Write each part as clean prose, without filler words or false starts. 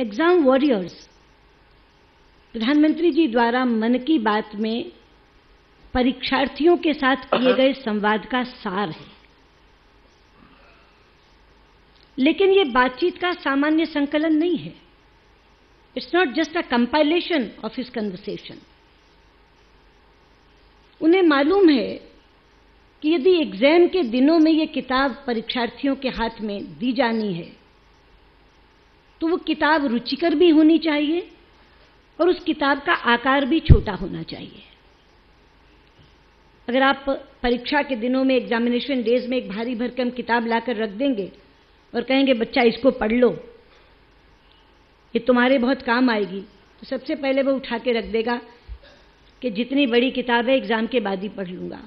Exam warriors प्रधानमंत्री जी द्वारा मन की बात में परीक्षार्थियों के साथ किए गए संवाद का सार है। लेकिन ये बातचीत का सामान्य संकलन नहीं है। It's not just a compilation of his conversation. उन्हें मालूम है कि यदि एग्जाम के दिनों में ये किताब परीक्षार्थियों के हाथ में दी जानी है तो वो किताब रुचिकर भी होनी चाहिए और उस किताब का आकार भी छोटा होना चाहिए। अगर आप परीक्षा के दिनों में एग्जामिनेशन डेज में एक भारी भरकम किताब लाकर रख देंगे और कहेंगे बच्चा इसको पढ़ लो, ये तुम्हारे बहुत काम आएगी, तो सबसे पहले वो उठा के रख देगा कि जितनी बड़ी किताब है एग्ज़ाम के बाद ही पढ़ लूँगा।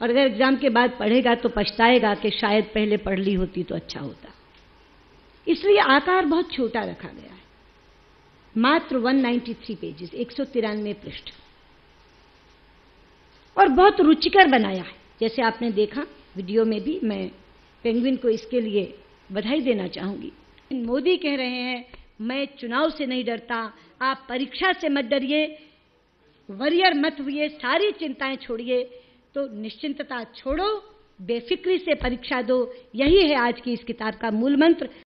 और अगर एग्ज़ाम के बाद पढ़ेगा तो पछताएगा कि शायद पहले पढ़ ली होती तो अच्छा होता। इसलिए आकार बहुत छोटा रखा गया है, मात्र 193 पेजेस, 193 पृष्ठ, और बहुत रुचिकर बनाया है। जैसे आपने देखा वीडियो में भी, मैं पेंगुइन को इसके लिए बधाई देना चाहूँगी। मोदी कह रहे हैं मैं चुनाव से नहीं डरता, आप परीक्षा से मत डरिए, वॉरियर मत हुए, सारी चिंताएं छोड़िए, तो निश्चिंतता छोड़ो, बेफिक्री से परीक्षा दो। यही है आज की इस किताब का मूल मंत्र।